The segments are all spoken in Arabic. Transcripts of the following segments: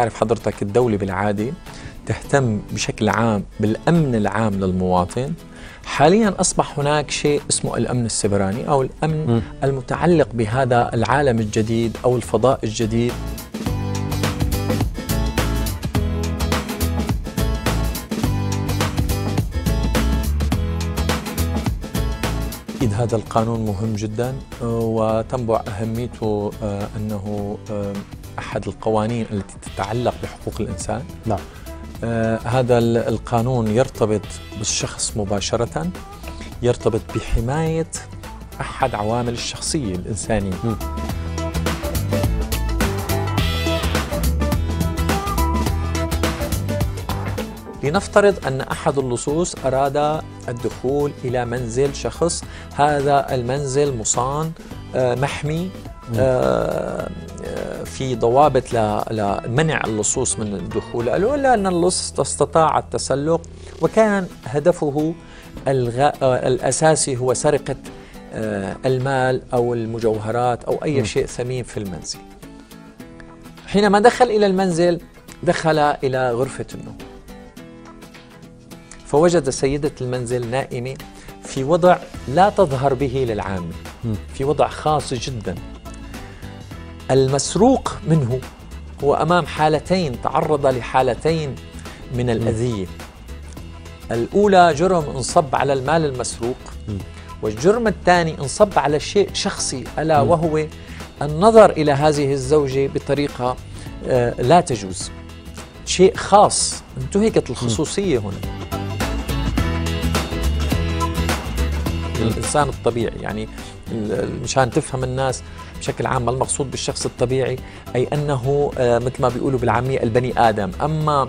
تعرف حضرتك الدولة بالعادة تهتم بشكل عام بالأمن العام للمواطن. حاليا أصبح هناك شيء اسمه الأمن السبراني أو الأمن المتعلق بهذا العالم الجديد أو الفضاء الجديد. إذ هذا القانون مهم جدا وتنبع أهميته أنه أحد القوانين التي تتعلق بحقوق الإنسان. نعم. هذا القانون يرتبط بالشخص مباشرة، يرتبط بحماية أحد عوامل الشخصية الإنسانية. لنفترض أن أحد اللصوص أراد الدخول إلى منزل شخص، هذا المنزل مصان محمي، في ضوابط لمنع اللصوص من الدخول له، إلا أن اللص استطاع التسلق وكان هدفه الأساسي هو سرقة المال أو المجوهرات أو أي شيء ثمين في المنزل. حينما دخل إلى المنزل دخل إلى غرفة النوم، فوجد سيدة المنزل نائمة في وضع لا تظهر به للعامة، في وضع خاص جدا. المسروق منه هو أمام حالتين، تعرض لحالتين من الأذية. الأولى جرم انصب على المال المسروق، والجرم الثاني انصب على شيء شخصي، ألا وهو النظر إلى هذه الزوجة بطريقة لا تجوز، شيء خاص، انتهكت الخصوصية هنا. الإنسان الطبيعي، يعني مشان تفهم الناس بشكل عام ما المقصود بالشخص الطبيعي، أي أنه مثل ما بيقولوا بالعامية البني آدم. أما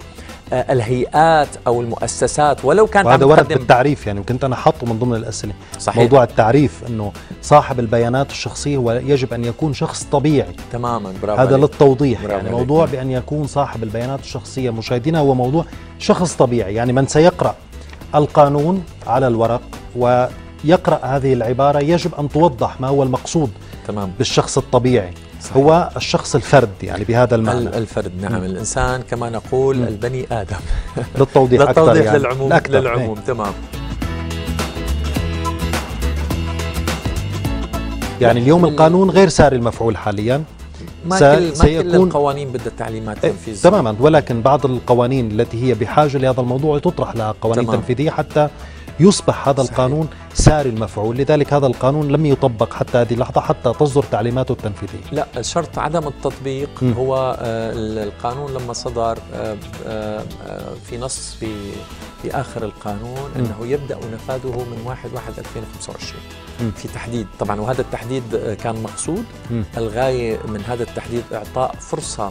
الهيئات أو المؤسسات ولو كانت، وهذا ورد بالتعريف، يعني كنت أنا حاطه من ضمن الأسئلة موضوع التعريف، أنه صاحب البيانات الشخصية يجب أن يكون شخص طبيعي. تماما، برافو، هذا للتوضيح، يعني موضوع بأن يكون صاحب البيانات الشخصية مشاهدينا هو موضوع شخص طبيعي، يعني من سيقرأ القانون على الورق و يقرأ هذه العبارة يجب أن توضح ما هو المقصود. تمام. بالشخص الطبيعي. صحيح. هو الشخص الفرد، يعني بهذا المعنى الفرد. نعم. الإنسان كما نقول البني آدم للتوضيح أكثر، يعني للعموم أكثر. للعموم. تمام. يعني اليوم القانون غير ساري المفعول حاليا، ما كل القوانين بدها تعليمات تنفيذية. تماما، ولكن بعض القوانين التي هي بحاجة لهذا الموضوع تطرح لها قوانين تنفيذية حتى يصبح هذا القانون ساري المفعول. لذلك هذا القانون لم يطبق حتى هذه اللحظة حتى تصدر تعليماته التنفيذية. لا، شرط عدم التطبيق هو القانون لما صدر في نص في آخر القانون أنه يبدأ نفاذه من 1/1/2025 في تحديد. طبعا وهذا التحديد كان مقصود، الغاية من هذا التحديد إعطاء فرصة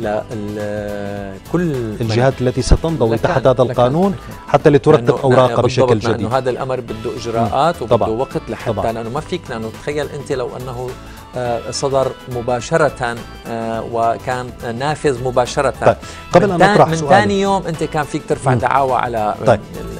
لكل الجهات التي ستنضوي تحت هذا القانون حتى لترتب أوراقها بشكل جديد. لأنه هذا الأمر بده إجراءات وبده وقت لحتى طبعًا. لأنه ما فيك، لأنه تخيل أنت لو أنه صدر مباشرة وكان نافذ مباشرة. طيب. قبل أن نطرح سؤالي، من ثاني يوم أنت كان فيك ترفع دعاوى على. طيب.